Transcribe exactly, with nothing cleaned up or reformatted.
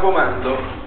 comando